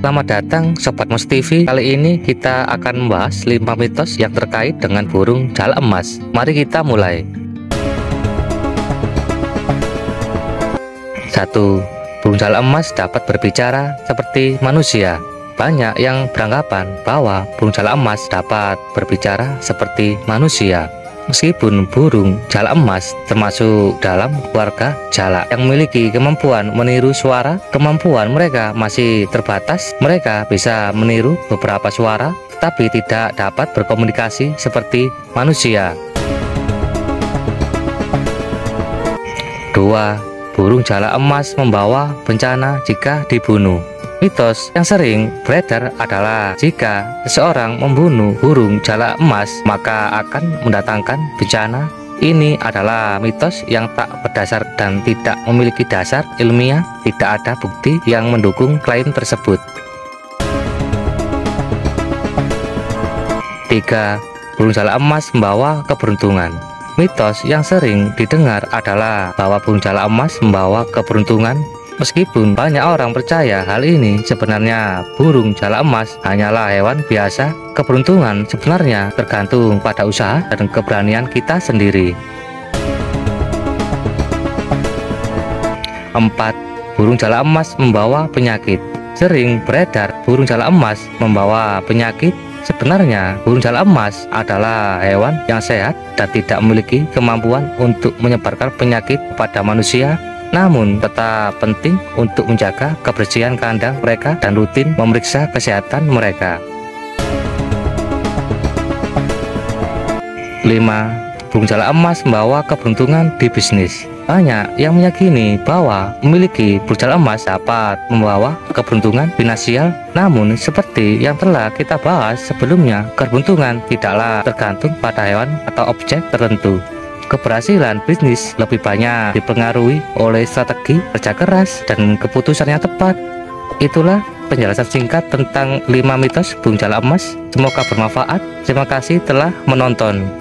Selamat datang Sobat Moxer TV. Kali ini kita akan membahas 5 mitos yang terkait dengan burung jalak emas. Mari kita mulai. 1. Burung jalak emas dapat berbicara seperti manusia. Banyak yang beranggapan bahwa burung jalak emas dapat berbicara seperti manusia. Meskipun burung jalak emas termasuk dalam keluarga jalak yang memiliki kemampuan meniru suara, kemampuan mereka masih terbatas. Mereka bisa meniru beberapa suara, tetapi tidak dapat berkomunikasi seperti manusia. 2. Burung jalak emas membawa bencana jika dibunuh. Mitos yang sering beredar adalah jika seseorang membunuh burung jalak emas maka akan mendatangkan bencana. Ini adalah mitos yang tak berdasar dan tidak memiliki dasar ilmiah. Tidak ada bukti yang mendukung klaim tersebut. 3. Burung jalak emas membawa keberuntungan. Mitos yang sering didengar adalah bahwa burung jalak emas membawa keberuntungan. Meskipun banyak orang percaya hal ini, sebenarnya burung jalak emas hanyalah hewan biasa. Keberuntungan sebenarnya tergantung pada usaha dan keberanian kita sendiri. 4. Burung jalak emas membawa penyakit. Sering beredar burung jalak emas membawa penyakit. Sebenarnya burung jalak emas adalah hewan yang sehat dan tidak memiliki kemampuan untuk menyebarkan penyakit pada manusia. Namun tetap penting untuk menjaga kebersihan kandang mereka dan rutin memeriksa kesehatan mereka. 5. Burung jalak emas membawa keberuntungan di bisnis. Banyak yang meyakini bahwa memiliki burung jalak emas dapat membawa keberuntungan finansial. Namun seperti yang telah kita bahas sebelumnya, keberuntungan tidaklah tergantung pada hewan atau objek tertentu. Keberhasilan bisnis lebih banyak dipengaruhi oleh strategi, kerja keras, dan keputusan yang tepat. Itulah penjelasan singkat tentang 5 mitos burung jalak emas. Semoga bermanfaat. Terima kasih telah menonton.